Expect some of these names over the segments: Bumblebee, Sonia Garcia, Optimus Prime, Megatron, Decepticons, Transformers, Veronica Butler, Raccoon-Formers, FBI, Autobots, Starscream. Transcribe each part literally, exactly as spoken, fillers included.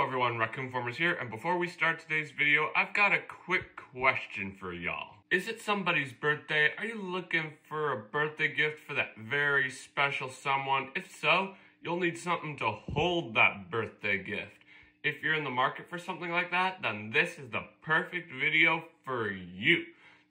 Hello everyone, Raccoon-Formers here, and before we start today's video, I've got a quick question for y'all. Is it somebody's birthday? Are you looking for a birthday gift for that very special someone? If so, you'll need something to hold that birthday gift. If you're in the market for something like that, then this is the perfect video for you.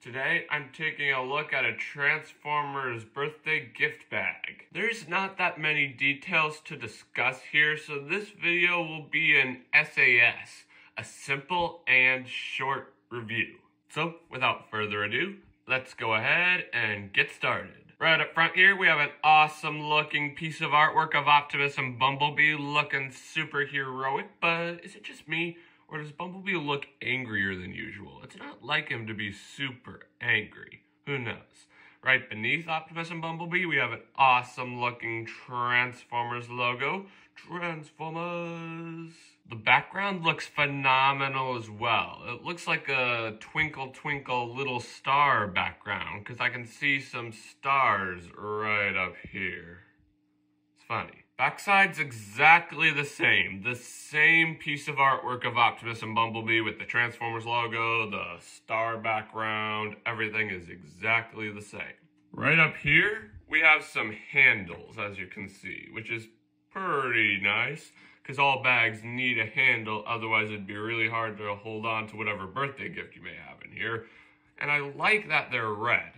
Today, I'm taking a look at a Transformers birthday gift bag. There's not that many details to discuss here, so this video will be an S A S, a simple and short review. So, without further ado, let's go ahead and get started. Right up front here, we have an awesome looking piece of artwork of Optimus and Bumblebee looking super heroic, but is it just me? Or does Bumblebee look angrier than usual? It's not like him to be super angry. Who knows? Right beneath Optimus and Bumblebee, we have an awesome looking Transformers logo. Transformers! The background looks phenomenal as well. It looks like a twinkle twinkle little star background, because I can see some stars right up here. It's funny. Backside's exactly the same. The same piece of artwork of Optimus and Bumblebee with the Transformers logo, the star background, everything is exactly the same. Right up here, we have some handles, as you can see, which is pretty nice, because all bags need a handle, otherwise it'd be really hard to hold on to whatever birthday gift you may have in here. And I like that they're red.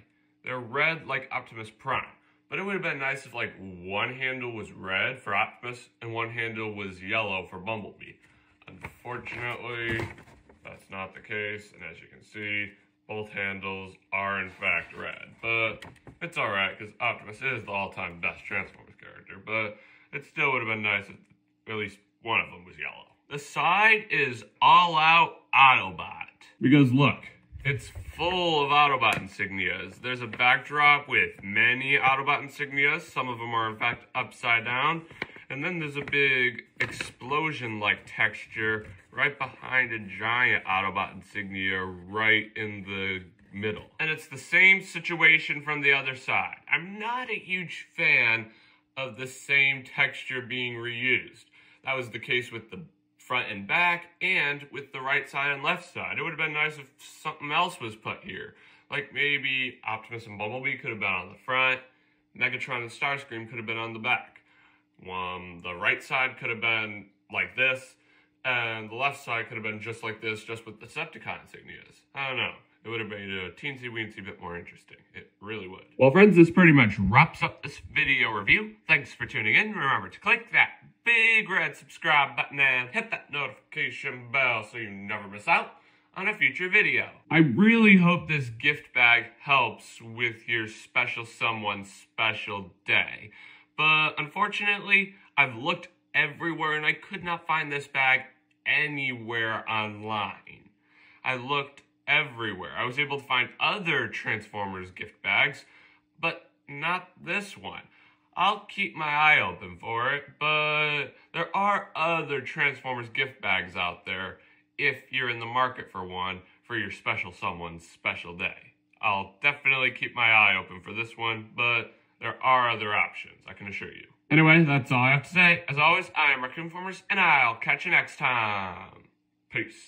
They're red like Optimus Prime. But it would have been nice if like one handle was red for Optimus and one handle was yellow for Bumblebee. Unfortunately, that's not the case. And as you can see, both handles are in fact red. But it's all right, because Optimus is the all-time best Transformers character. But it still would have been nice if at least one of them was yellow. The side is all out Autobot. Because look, it's full of Autobot insignias. There's a backdrop with many Autobot insignias. Some of them are in fact upside down. And then there's a big explosion-like texture right behind a giant Autobot insignia right in the middle. And it's the same situation from the other side. I'm not a huge fan of the same texture being reused. That was the case with the front and back, and with the right side and left side. It would have been nice if something else was put here. Like maybe Optimus and Bumblebee could have been on the front, Megatron and Starscream could have been on the back. Um, the right side could have been like this, and the left side could have been just like this, just with Decepticon insignias. I don't know. It would have made a teensy weensy bit more interesting. It really would. Well, friends, this pretty much wraps up this video review. Thanks for tuning in. Remember to click that big red subscribe button and hit that notification bell so you never miss out on a future video. I really hope this gift bag helps with your special someone's special day. But unfortunately, I've looked everywhere and I could not find this bag anywhere online. I looked everywhere. I was able to find other Transformers gift bags, but not this one. I'll keep my eye open for it, but there are other Transformers gift bags out there if you're in the market for one for your special someone's special day. I'll definitely keep my eye open for this one, but there are other options, I can assure you. Anyway, that's all I have to say. As always, I am Raccoon-Formers, and I'll catch you next time. Peace.